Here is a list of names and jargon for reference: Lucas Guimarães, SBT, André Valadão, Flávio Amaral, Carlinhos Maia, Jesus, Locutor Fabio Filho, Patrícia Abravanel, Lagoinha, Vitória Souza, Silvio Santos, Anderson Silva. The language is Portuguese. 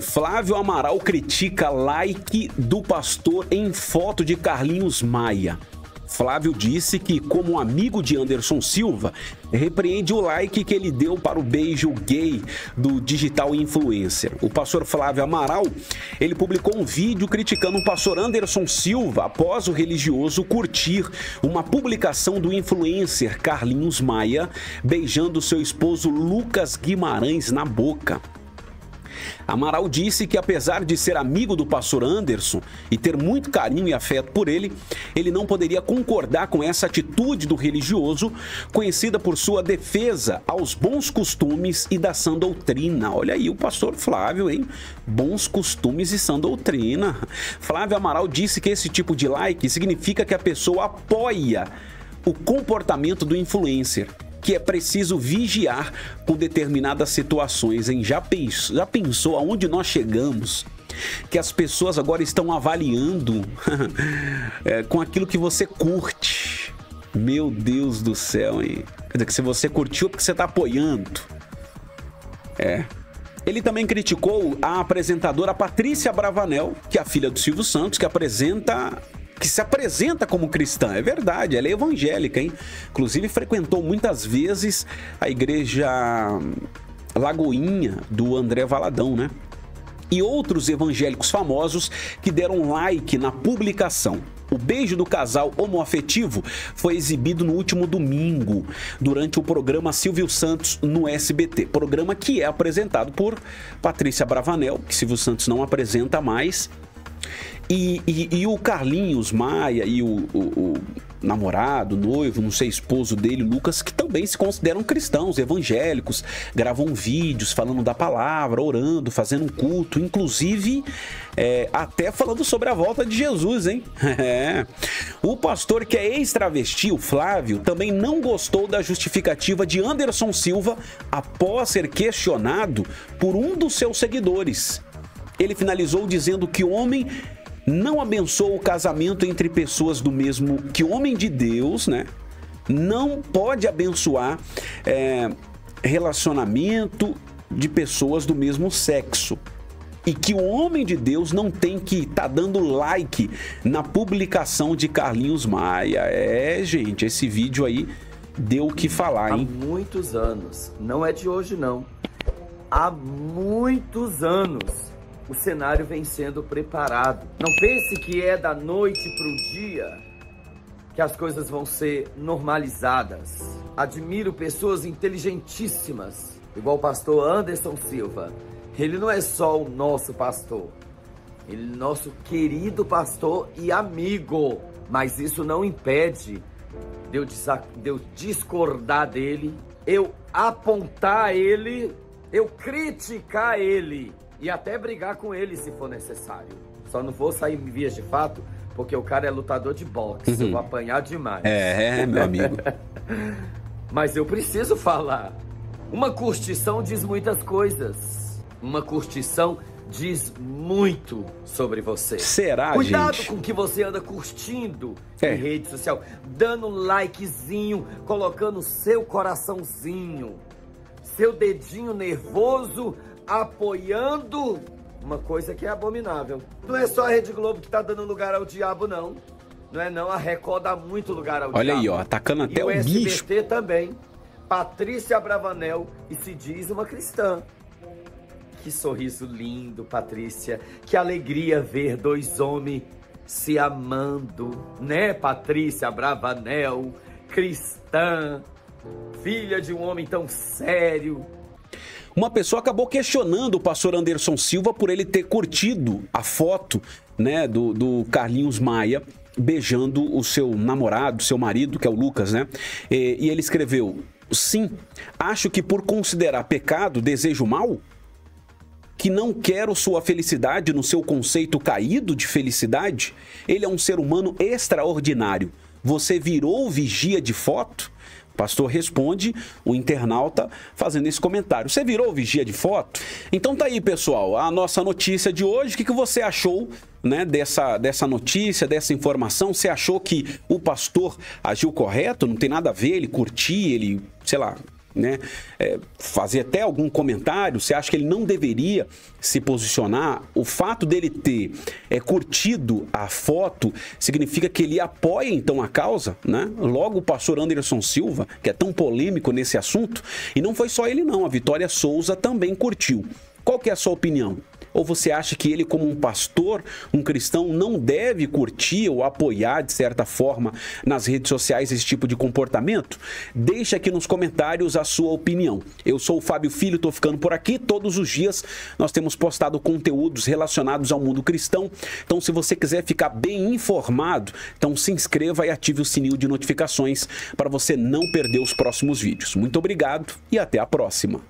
Flávio Amaral critica like do pastor em foto de Carlinhos Maia. Flávio disse que, como amigo de Anderson Silva, repreende o like que ele deu para o beijo gay do digital influencer. O pastor Flávio Amaral, ele publicou um vídeo criticando o pastor Anderson Silva após o religioso curtir uma publicação do influencer Carlinhos Maia beijando seu esposo Lucas Guimarães na boca. Amaral disse que, apesar de ser amigo do pastor Anderson e ter muito carinho e afeto por ele, ele não poderia concordar com essa atitude do religioso, conhecida por sua defesa aos bons costumes e da sã doutrina. Olha aí o pastor Flávio, hein? Bons costumes e sã doutrina. Flávio Amaral disse que esse tipo de like significa que a pessoa apoia o comportamento do influencer, que é preciso vigiar com determinadas situações, hein? Já pensou aonde nós chegamos? Que as pessoas agora estão avaliando com aquilo que você curte. Meu Deus do céu, hein? Quer dizer, que se você curtiu é porque você está apoiando. É. Ele também criticou a apresentadora Patrícia Abravanel, que é a filha do Silvio Santos, que se apresenta como cristã. É verdade, ela é evangélica, hein? Inclusive frequentou muitas vezes a igreja Lagoinha do André Valadão, né? E outros evangélicos famosos que deram like na publicação. O beijo do casal homoafetivo foi exibido no último domingo, durante o programa Silvio Santos no SBT. Programa que é apresentado por Patrícia Abravanel, que Silvio Santos não apresenta mais. E o Carlinhos Maia e o namorado, noivo, não sei, esposo dele, Lucas, que também se consideram cristãos, evangélicos, gravam vídeos falando da palavra, orando, fazendo um culto, inclusive até falando sobre a volta de Jesus, hein? O pastor, que é ex-travesti, o Flávio, também não gostou da justificativa de Anderson Silva após ser questionado por um dos seus seguidores. Ele finalizou dizendo que o homem não abençoa o casamento entre pessoas do mesmo... Que o homem de Deus, né, não pode abençoar relacionamento de pessoas do mesmo sexo. E que o homem de Deus não tem que estar dando like na publicação de Carlinhos Maia. É, gente, esse vídeo aí deu o que falar, hein? Há muitos anos. Não é de hoje, não. Há muitos anos. O cenário vem sendo preparado. Não pense que é da noite para o dia que as coisas vão ser normalizadas. Admiro pessoas inteligentíssimas, igual o pastor Anderson Silva. Ele não é só o nosso pastor, ele é nosso querido pastor e amigo. Mas isso não impede de eu discordar dele, eu apontar ele, eu criticar ele. E até brigar com ele se for necessário. Só não vou sair em vias de fato, porque o cara é lutador de boxe. Eu vou apanhar demais. Meu amigo. Mas eu preciso falar. Uma curtição diz muitas coisas. Uma curtição diz muito sobre você. Será, gente? Cuidado com o que você anda curtindo em rede social. Dando um likezinho, colocando seu coraçãozinho. Seu dedinho nervoso... apoiando uma coisa que é abominável. Não é só a Rede Globo que tá dando lugar ao diabo, não. Não é não, a Record dá muito lugar ao diabo. Olha aí, ó, atacando até o bicho. E o SBT também. Patrícia Abravanel, e se diz uma cristã. Que sorriso lindo, Patrícia. Que alegria ver dois homens se amando. Né, Patrícia Abravanel, cristã, filha de um homem tão sério. Uma pessoa acabou questionando o pastor Anderson Silva por ele ter curtido a foto, né, do Carlinhos Maia beijando o seu namorado, seu marido, que é o Lucas, né? E ele escreveu: sim, acho que por considerar pecado, desejo mal, que não quero sua felicidade no seu conceito caído de felicidade, ele é um ser humano extraordinário. Você virou vigia de foto? Pastor responde, o internauta fazendo esse comentário. Você virou vigia de foto? Então tá aí, pessoal, a nossa notícia de hoje. O que você achou, né, dessa notícia, dessa informação? Você achou que o pastor agiu correto? Não tem nada a ver ele curtir, ele, sei lá, né, fazer até algum comentário, você acha que ele não deveria se posicionar? O fato dele ter curtido a foto significa que ele apoia então a causa, né? Logo, o pastor Anderson Silva, que é tão polêmico nesse assunto, e não foi só ele não, a Vitória Souza também curtiu. Qual que é a sua opinião? Ou você acha que ele, como um pastor, um cristão, não deve curtir ou apoiar, de certa forma, nas redes sociais esse tipo de comportamento? Deixa aqui nos comentários a sua opinião. Eu sou o Fábio Filho, estou ficando por aqui. Todos os dias nós temos postado conteúdos relacionados ao mundo cristão. Então, se você quiser ficar bem informado, então se inscreva e ative o sininho de notificações para você não perder os próximos vídeos. Muito obrigado e até a próxima.